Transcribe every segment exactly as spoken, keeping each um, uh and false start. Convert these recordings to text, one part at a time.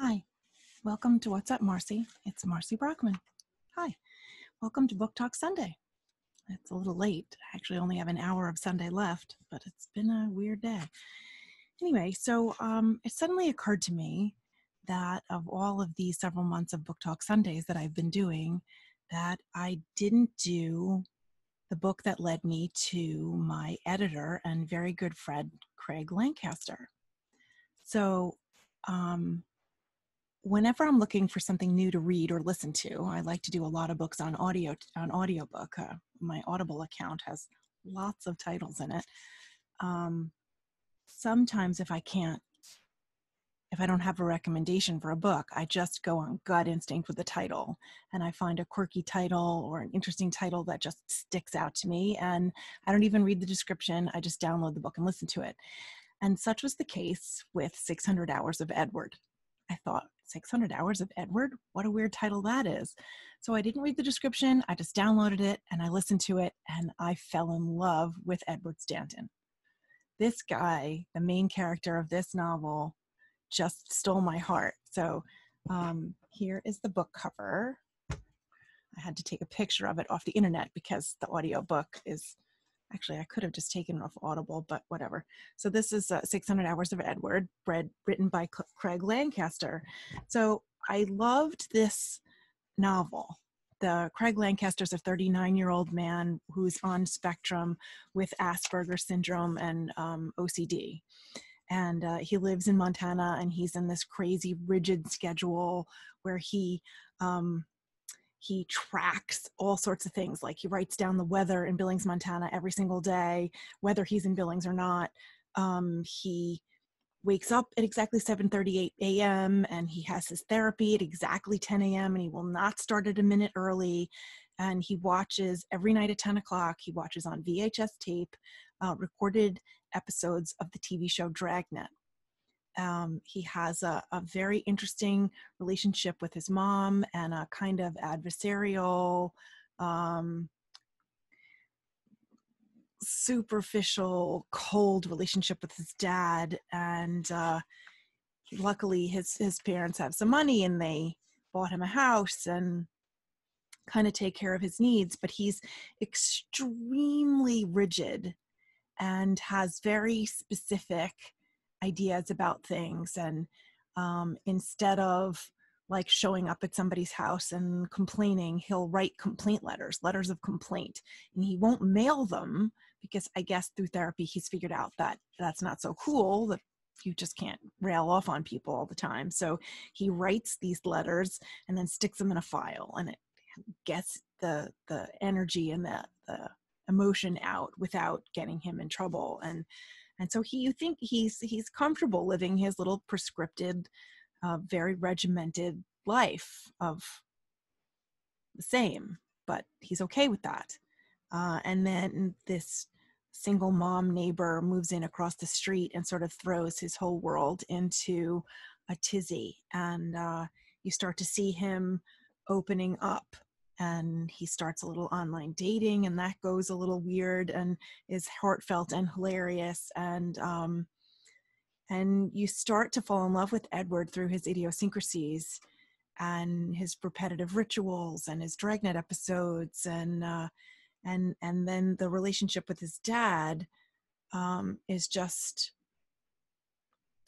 Hi, welcome to What's Up, Marci? It's Marci Brockman. Hi, welcome to Book Talk Sunday. It's a little late. I actually only have an hour of Sunday left, but it's been a weird day. Anyway, so um, it suddenly occurred to me that of all of these several months of Book Talk Sundays that I've been doing, that I didn't do the book that led me to my editor and very good friend, Craig Lancaster. So um, whenever I'm looking for something new to read or listen to, I like to do a lot of books on audio, on audiobook. Uh, my Audible account has lots of titles in it. Um, sometimes if I can't, if I don't have a recommendation for a book, I just go on gut instinct with the title, and I find a quirky title or an interesting title that just sticks out to me, and I don't even read the description. I just download the book and listen to it. And such was the case with six hundred hours of Edward. I thought, six hundred hours of Edward? What a weird title that is. So I didn't read the description. I just downloaded it and I listened to it, and I fell in love with Edward Stanton. This guy, the main character of this novel, just stole my heart. So um, here is the book cover. I had to take a picture of it off the internet because the audiobook is, actually I could have just taken it off Audible, but whatever. So this is uh, six hundred hours of Edward, read, written by C- Craig Lancaster. So I loved this novel. The Craig Lancaster's a thirty-nine-year-old man who's on spectrum with Asperger's syndrome and um, O C D. And uh, he lives in Montana, and he's in this crazy rigid schedule where he um, he tracks all sorts of things. Like, he writes down the weather in Billings, Montana every single day, whether he's in Billings or not. Um, he wakes up at exactly seven thirty-eight a m and he has his therapy at exactly ten a m and he will not start it a minute early. And he watches every night at ten o'clock. He watches on V H S tape, uh, recorded episodes of the T V show Dragnet. Um, he has a, a very interesting relationship with his mom, and a kind of adversarial, um, superficial, cold relationship with his dad. And uh, luckily, his his parents have some money, and they bought him a house and kind of take care of his needs. But he's extremely rigid and has very specific ideas about things. And um, instead of like showing up at somebody's house and complaining, he'll write complaint letters, letters of complaint. And he won't mail them because, I guess, through therapy, he's figured out that that's not so cool, that you just can't rail off on people all the time. So he writes these letters and then sticks them in a file, and it gets the the energy and the, the emotion out without getting him in trouble. And and so he, you think he's he's comfortable living his little prescripted, uh, very regimented life of the same, but he's okay with that. Uh, and then this single mom neighbor moves in across the street and sort of throws his whole world into a tizzy. And uh, you start to see him opening up. And he starts a little online dating, and that goes a little weird and is heartfelt and hilarious. And um, and you start to fall in love with Edward through his idiosyncrasies and his repetitive rituals and his Dragnet episodes, and uh, and and then the relationship with his dad um, is just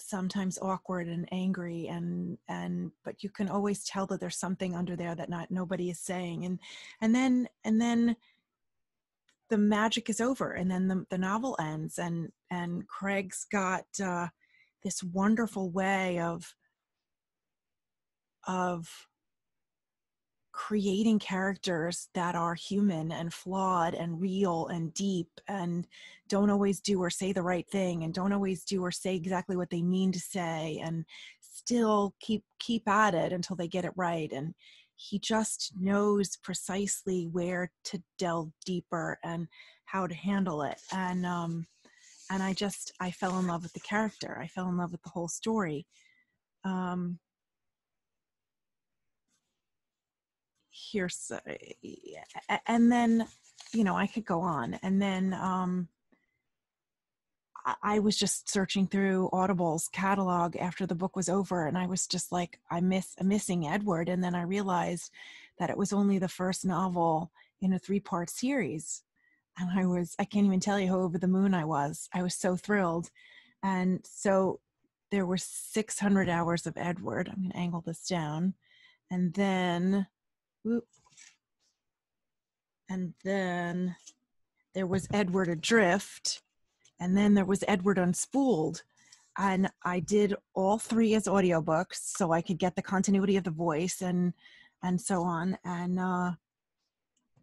sometimes awkward and angry, and and but you can always tell that there's something under there that not nobody is saying. And and then and then the magic is over, and then the, the novel ends, and and Craig's got uh, this wonderful way of of creating characters that are human and flawed and real and deep and don't always do or say the right thing and don't always do or say exactly what they mean to say, and still keep keep at it until they get it right. And he just knows precisely where to delve deeper and how to handle it. And um and I just I fell in love with the character. I fell in love with the whole story. um Here's, and then, you know, I could go on. And then um, I was just searching through Audible's catalog after the book was over, and I was just like, I miss I'm missing Edward. And then I realized that it was only the first novel in a three-part series. And I was, I can't even tell you how over the moon I was. I was so thrilled. And so there were six hundred hours of Edward. I'm going to angle this down. And then, whoop, and then there was Edward Adrift. And then there was Edward Unspooled. And I did all three as audiobooks so I could get the continuity of the voice and and so on. And uh,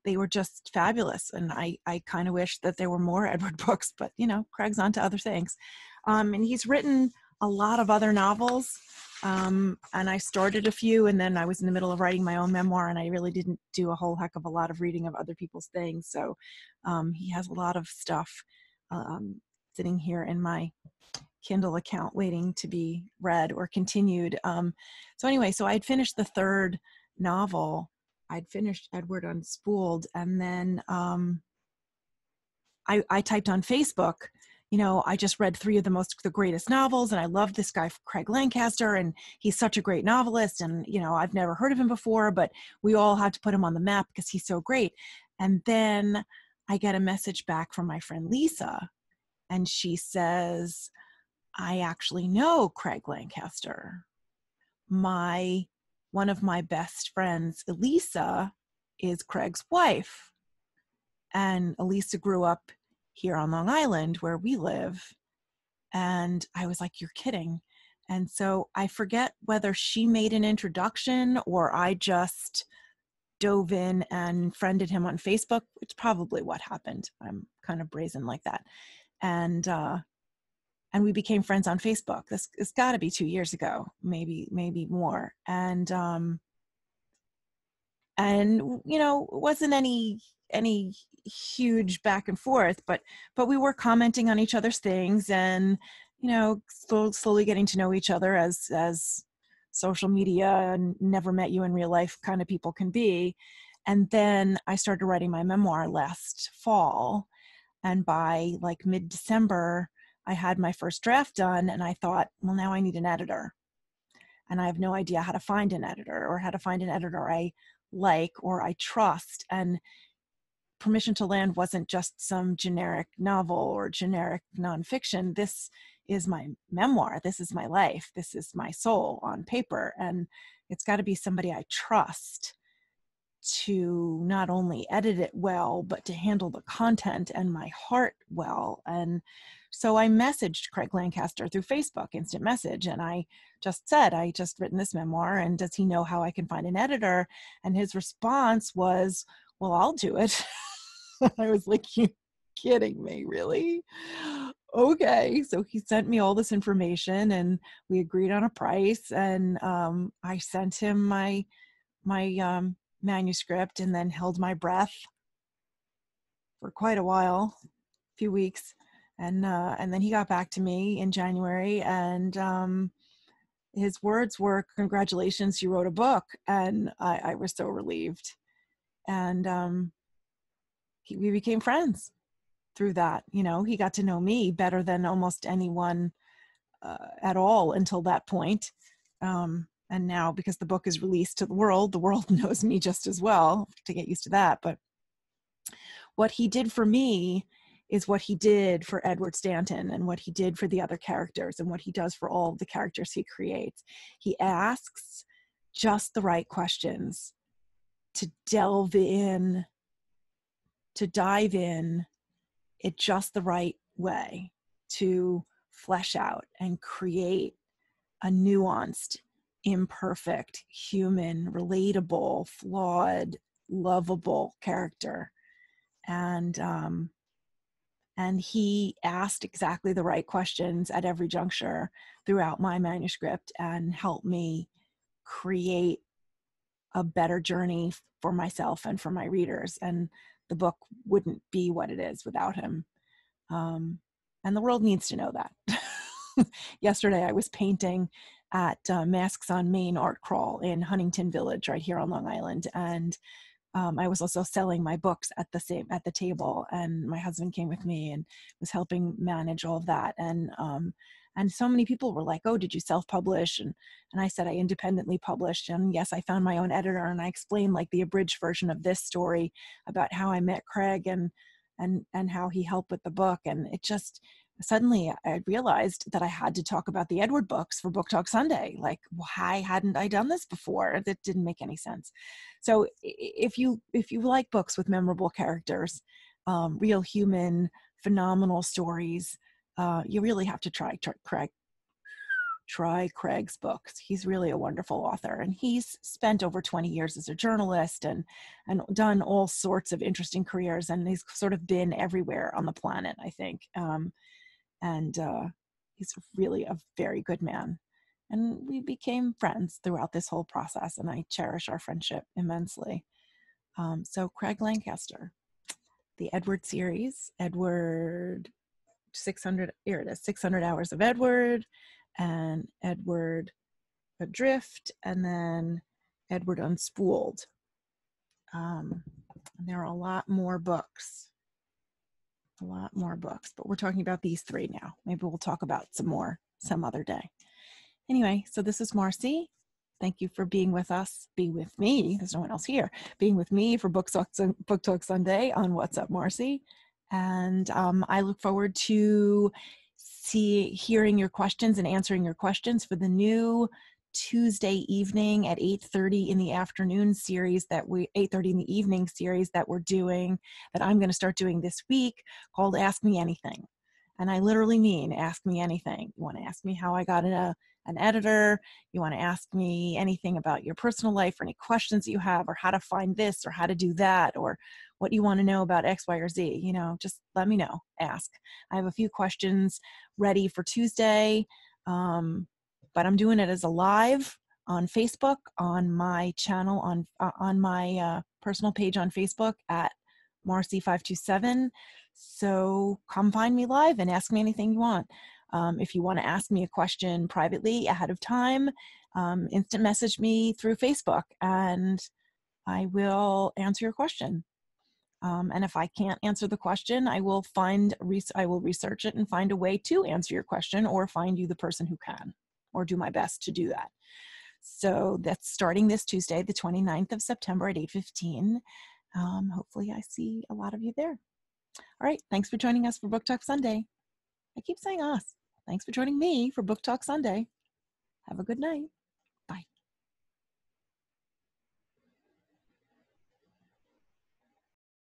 they were just fabulous. And I, I kind of wish that there were more Edward books, but you know, Craig's on to other things. Um, and he's written a lot of other novels. Um, and I started a few, and then I was in the middle of writing my own memoir, and I really didn't do a whole heck of a lot of reading of other people's things. So um, he has a lot of stuff um, sitting here in my Kindle account waiting to be read or continued. Um, so anyway, so I'd finished the third novel. I'd finished Edward Unspooled, and then um, I, I typed on Facebook, you know, I just read three of the most, the greatest novels, and I love this guy, Craig Lancaster, and he's such a great novelist, and, you know, I've never heard of him before, but we all have to put him on the map because he's so great. And then I get a message back from my friend Lisa, and she says, I actually know Craig Lancaster. My, one of my best friends, Elisa, is Craig's wife, and Elisa grew up here on Long Island where we live. And I was like, you're kidding. And so I forget whether she made an introduction or I just dove in and friended him on Facebook. It's probably what happened. I'm kind of brazen like that. And uh, and we became friends on Facebook. This has got to be two years ago, maybe maybe more. And um, and you know, it wasn't any any huge back and forth, but but we were commenting on each other's things, and you know, slow, slowly getting to know each other as as social media and never met you in real life kind of people can be. And then I started writing my memoir last fall, and by like mid-December I had my first draft done, and I thought, well, now I need an editor, and I have no idea how to find an editor or how to find an editor I like or I trust. And Permission to Land wasn't just some generic novel or generic nonfiction. This is my memoir. This is my life. This is my soul on paper. And it's got to be somebody I trust to not only edit it well, but to handle the content and my heart well. And so I messaged Craig Lancaster through Facebook, instant message. And I just said, I just written this memoir, and does he know how I can find an editor? And his response was, well, I'll do it. I was like, you kidding me, really? Okay. So he sent me all this information, and we agreed on a price, and um, I sent him my, my um, manuscript, and then held my breath for quite a while, a few weeks. And, uh, and then he got back to me in January, and um, his words were, congratulations, you wrote a book. And I, I was so relieved. And um, he, we became friends through that. You know, he got to know me better than almost anyone uh, at all until that point. Um, and now, because the book is released to the world, the world knows me just as well, to get used to that. But what he did for me is what he did for Edward Stanton, and what he did for the other characters, and what he does for all of the characters he creates. He asks just the right questions to delve in, to dive in it just the right way, to flesh out and create a nuanced, imperfect, human, relatable, flawed, lovable character. And um, and he asked exactly the right questions at every juncture throughout my manuscript, and helped me create a better journey for myself and for my readers. And the book wouldn't be what it is without him. Um, and the world needs to know that. Yesterday I was painting at uh, Masks on Main Art Crawl in Huntington Village, right here on Long Island. And um, I was also selling my books at the same at the table, and my husband came with me and was helping manage all of that. And um, and so many people were like, "Oh, did you self-publish?" And and I said I independently published. And yes, I found my own editor, and I explained like the abridged version of this story about how I met Craig and and and how he helped with the book. And it just suddenly I realized that I had to talk about the Edward books for Book Talk Sunday. Like, why hadn't I done this before? That didn't make any sense. So if you, if you like books with memorable characters, um, real human, phenomenal stories, uh, you really have to try, try Craig. Try Craig's books. He's really a wonderful author, and he's spent over twenty years as a journalist and and done all sorts of interesting careers, and he's sort of been everywhere on the planet, I think. Um, and uh, he's really a very good man, and we became friends throughout this whole process, and I cherish our friendship immensely. Um, so Craig Lancaster, the Edward series, Edward six hundred, here it is, six hundred hours of Edward, and Edward Adrift, and then Edward Unspooled. Um, and there are a lot more books, a lot more books, but we're talking about these three now. Maybe we'll talk about some more some other day. Anyway, so this is Marci. Thank you for being with us. Be with me. There's no one else here. Being with me for Book Talk, Book Talk Sunday on What's Up, Marci. And um, I look forward to see hearing your questions and answering your questions for the new Tuesday evening at eight thirty in the afternoon series that we eight thirty in the evening series that we're doing, that I'm going to start doing this week, called Ask Me Anything. And I literally mean ask me anything. You want to ask me how I got a, an editor, you want to ask me anything about your personal life, or any questions that you have, or how to find this, or how to do that, or what you want to know about X, Y, or Z. You know, just let me know, ask. I have a few questions ready for Tuesday, um, but I'm doing it as a live on Facebook, on my channel, on, uh, on my uh, personal page on Facebook at Marcy five two seven. So come find me live and ask me anything you want. Um, if you want to ask me a question privately ahead of time, um, instant message me through Facebook and I will answer your question. Um, and if I can't answer the question, I will find, I will research it and find a way to answer your question, or find you the person who can, or do my best to do that. So that's starting this Tuesday, the twenty-ninth of September at eight fifteen. Um, hopefully I see a lot of you there. All right. Thanks for joining us for Book Talk Sunday. I keep saying us. Thanks for joining me for Book Talk Sunday. Have a good night.